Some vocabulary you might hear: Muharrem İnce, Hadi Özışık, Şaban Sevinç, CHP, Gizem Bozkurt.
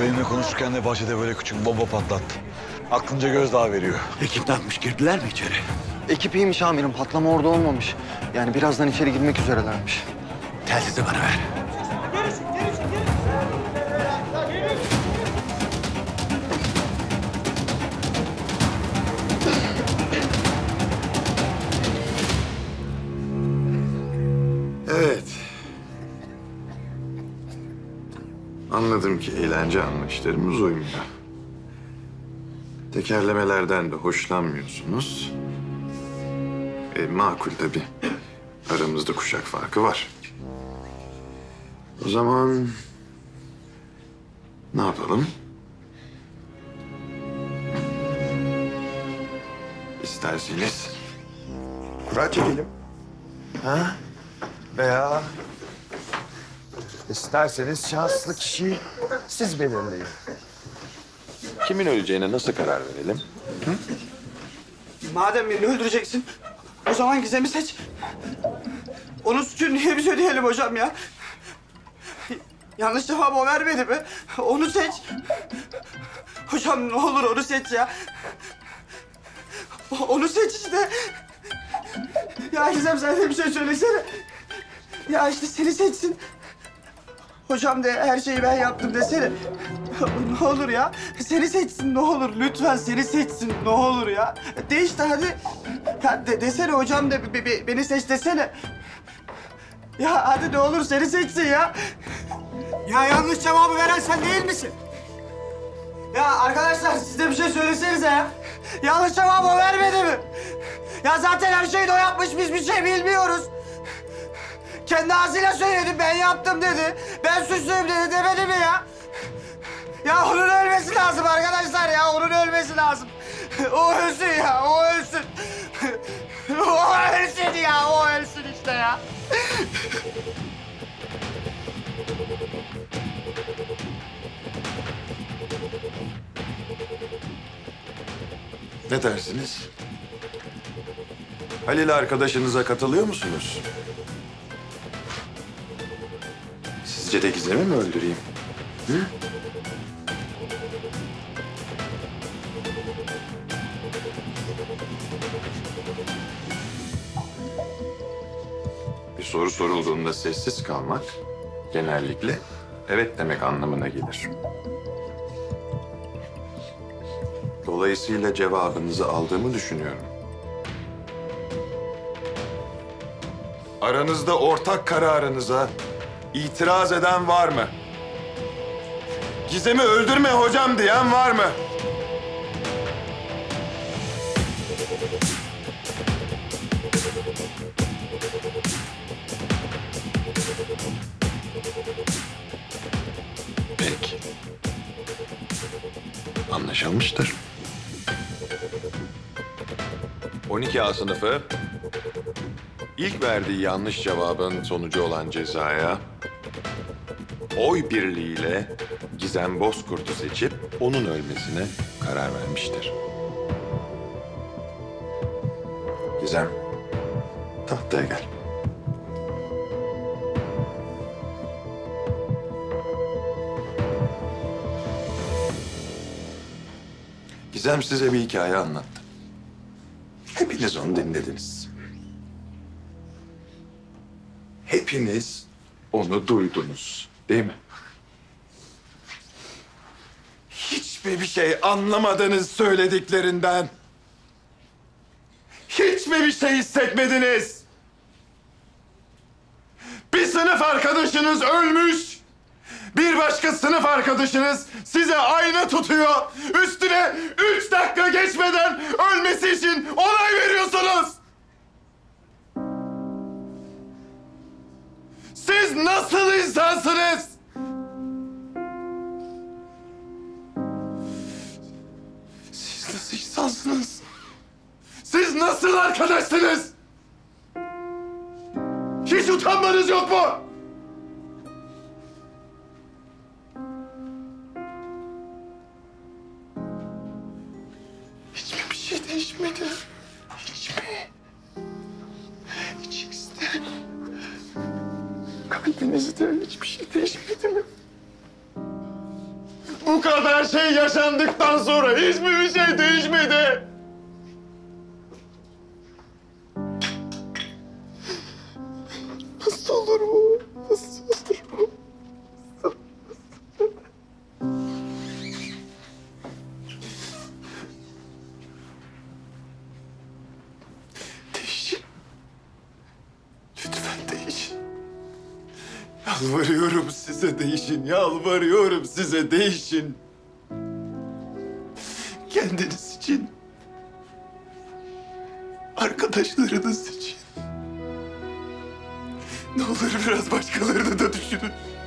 Benimle konuşurken de bahçede böyle küçük bomba patlattı. Aklınca gözdağı veriyor. Ekip ne yapmış? Girdiler mi içeri? Ekip iyiymiş amirim. Patlama orada olmamış. Yani birazdan içeri girmek üzerelermiş. Telsizi bana ver. Evet. Anladım ki eğlence anlayışlarımız uymuyor. Tekerlemelerden de hoşlanmıyorsunuz. Makul tabii. Aramızda kuşak farkı var. O zaman ne yapalım? İsterseniz kura çekelim. Ha? Veya isterseniz şanslı kişiyi siz belirleyin. Kimin öleceğine nasıl karar verelim? Hı? Madem birini öldüreceksin, o zaman Gizem'i seç. Onun suçunu niye biz ödeyelim hocam ya? Yanlış cevabı o vermedi mi? Onu seç. Hocam ne olur onu seç ya. Onu seç işte. Ya Gizem sen de bir şey söylesene. Ya işte seni seçsin. Hocam de her şeyi ben yaptım desene. Ne olur ya. Seni seçsin ne olur. Lütfen seni seçsin ne olur ya. De işte hadi. Ya desene hocam de beni seç desene. Ya hadi ne olur seni seçsin ya. Ya yanlış cevabı veren sen değil misin? Ya arkadaşlar siz de bir şey söylesenize ya. Yanlış cevabı o vermedi mi? Ya zaten her şeyi de o yapmış biz bir şey bilmiyoruz. Kendi ağzıyla söyledi ben yaptım dedi. Ben suçluyum dedi demedi mi ya? Ya onun ölmesi lazım arkadaşlar ya onun ölmesi lazım. O ölsün ya o ölsün. O ölsün ya o ölsün işte ya. Ne dersiniz? Halil arkadaşınıza katılıyor musunuz? Sizce de Gizem'i mi öldüreyim? Hı? Bir soru sorulduğunda sessiz kalmak genellikle evet demek anlamına gelir. Dolayısıyla cevabınızı aldığımı düşünüyorum. Aranızda ortak kararınıza itiraz eden var mı? Gizem'i öldürme hocam diyen var mı? Peki. Anlaşılmıştır. 12A sınıfı ilk verdiği yanlış cevabın sonucu olan cezaya oy birliğiyle Gizem Bozkurt'u seçip onun ölmesine karar vermiştir. Gizem, tahtaya gel. Gizem size bir hikaye anlattı. Hepiniz onu dinlediniz. Hepiniz onu duydunuz, değil mi? Hiçbir şey anlamadınız söylediklerinden. Hiçbir şey hissetmediniz. Bir sınıf arkadaşınız ölmüş. Bir başka sınıf arkadaşınız size ayna tutuyor. Üstüne 3 dakika geçmeden ölmesi için onay veriyorsunuz. Siz nasıl insansınız? Siz nasıl insansınız? Siz nasıl arkadaşsınız? Hiç utanmanız yok mu? Hiçbir şey değişmedi. Hiç mi? Hiç ister. Kalbinizde hiçbir şey değişmedi mi? Bu kadar şey yaşandıktan sonra hiçbir şey değişmedi. Nasıl olur bu? Nasıl olur bu? Değişin. Lütfen değişin. Yalvarıyorum size değişin. Yalvarıyorum size değişin. Kendiniz için. Arkadaşlarınız için. Ne olur biraz başkalarını da düşünün.